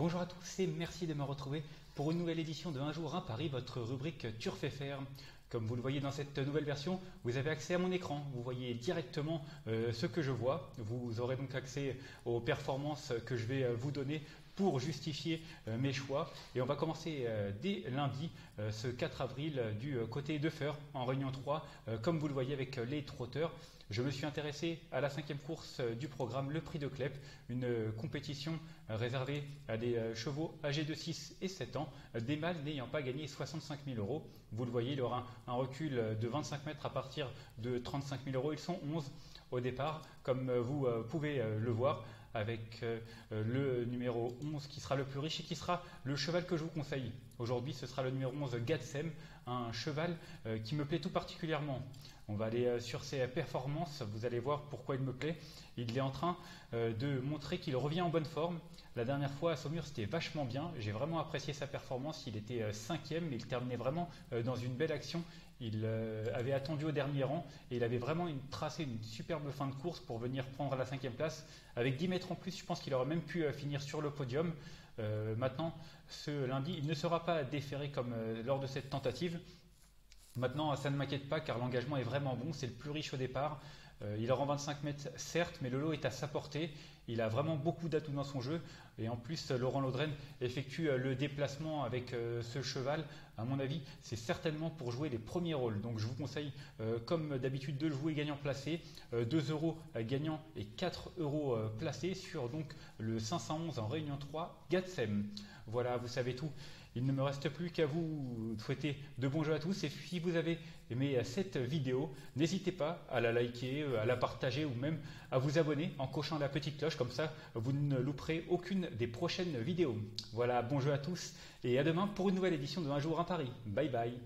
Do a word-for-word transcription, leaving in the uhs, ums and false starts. Bonjour à tous et merci de me retrouver pour une nouvelle édition de Un jour, un pari, votre rubrique TURF F R. Comme vous le voyez dans cette nouvelle version, vous avez accès à mon écran, vous voyez directement euh, ce que je vois. Vous aurez donc accès aux performances que je vais euh, vous donner pour justifier euh, mes choix. Et on va commencer euh, dès lundi, euh, ce quatre avril, euh, du euh, côté de Feur, en Réunion trois, euh, comme vous le voyez avec euh, les trotteurs. Je me suis intéressé à la cinquième course euh, du programme, le Prix de Clep, une euh, compétition euh, réservée à des euh, chevaux âgés de six et sept ans, euh, des mâles n'ayant pas gagné soixante-cinq mille euros. Vous le voyez, il aura un un recul de vingt-cinq mètres à partir de trente-cinq mille euros. Ils sont onze au départ, comme vous pouvez le voir, avec le numéro onze qui sera le plus riche et qui sera le cheval que je vous conseille. Aujourd'hui, ce sera le numéro onze, Gadsem, un cheval qui me plaît tout particulièrement. On va aller sur ses performances, vous allez voir pourquoi il me plaît. Il est en train de montrer qu'il revient en bonne forme. La dernière fois à Saumur, c'était vachement bien. J'ai vraiment apprécié sa performance. Il était cinquième, il terminait vraiment dans une belle action. Il avait attendu au dernier rang et il avait vraiment une, tracé une superbe fin de course pour venir prendre la cinquième place. Avec dix mètres en plus, je pense qu'il aurait même pu finir sur le podium. Euh, maintenant, ce lundi, il ne sera pas déféré comme lors de cette tentative. Maintenant, ça ne m'inquiète pas car l'engagement est vraiment bon, c'est le plus riche au départ. Euh, il rend vingt-cinq mètres certes, mais le lot est à sa portée. Il a vraiment beaucoup d'atouts dans son jeu. Et en plus, Laurent Laudrenne effectue le déplacement avec euh, ce cheval. À mon avis, c'est certainement pour jouer les premiers rôles. Donc je vous conseille, euh, comme d'habitude, de le jouer gagnant placé. Euh, deux euros gagnant et quatre euros placé sur donc, le cinq cent onze en Réunion trois, Gadsem. Voilà, vous savez tout. Il ne me reste plus qu'à vous souhaiter de bons jeux à tous. Et si vous avez aimé cette vidéo, n'hésitez pas à la liker, à la partager ou même à vous abonner en cochant la petite cloche. Comme ça, vous ne louperez aucune des prochaines vidéos. Voilà, bon jeu à tous et à demain pour une nouvelle édition de Un jour, un pari. Bye bye.